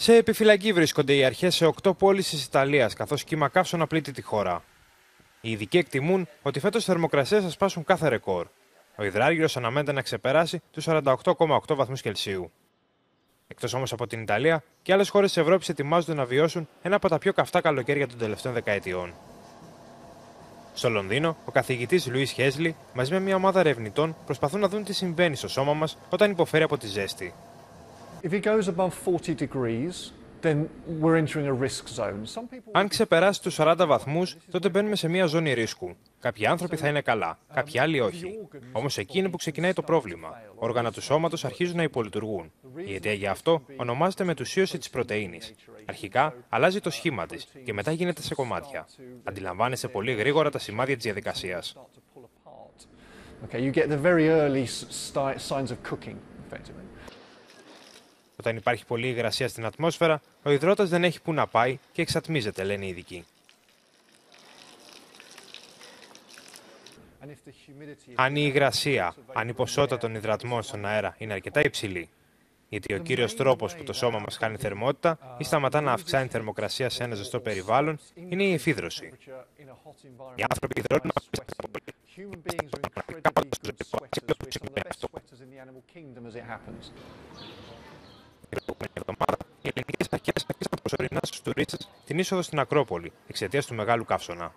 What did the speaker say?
Σε επιφυλακή βρίσκονται οι αρχές σε 8 πόλεις της Ιταλίας, καθώς κύμα καύσωνα πλήττει τη χώρα. Οι ειδικοί εκτιμούν ότι φέτος οι θερμοκρασίες θα σπάσουν κάθε ρεκόρ. Ο υδράργυρος αναμένεται να ξεπεράσει τους 48,8 βαθμούς Κελσίου. Εκτός όμως από την Ιταλία, και άλλες χώρες της Ευρώπης ετοιμάζονται να βιώσουν ένα από τα πιο καυτά καλοκαίρια των τελευταίων δεκαετιών. Στο Λονδίνο, ο καθηγητής Λουίς Χέσλι μαζί με μια ομάδα ερευνητών προσπαθούν να δουν τι συμβαίνει στο σώμα μας όταν υποφέρει από τη ζέστη. Αν ξεπεράσει τους 40 βαθμούς, τότε μπαίνουμε σε μια ζώνη ρίσκου. Κάποιοι άνθρωποι θα είναι καλά, κάποιοι άλλοι όχι. Όμως εκεί είναι που ξεκινάει το πρόβλημα. Όργανα του σώματος αρχίζουν να υπολειτουργούν. Η αιτία για αυτό ονομάζεται μετουσίωση της πρωτεΐνης. Αρχικά αλλάζει το σχήμα της και μετά γίνεται σε κομμάτια. Αντιλαμβάνεσαι πολύ γρήγορα τα σημάδια της διαδικασίας. Όταν υπάρχει πολλή υγρασία στην ατμόσφαιρα, ο υδρότας δεν έχει που να πάει και εξατμίζεται, λένε οι ειδικοί. Αν η υγρασία, αν η ποσότητα των υδρατμών στον αέρα είναι αρκετά υψηλή, γιατί ο κύριος τρόπος που το σώμα μας χάνει θερμότητα ή σταματά να αυξάνει θερμοκρασία σε ένα ζεστό περιβάλλον είναι η εφίδρωση. Οι άνθρωποι υδρώνουν από την προηγούμενη εβδομάδα, οι ελληνικές αρχές έκλεισαν προσωρινά στους τουρίστες την είσοδο στην Ακρόπολη εξαιτίας του μεγάλου καύσωνα.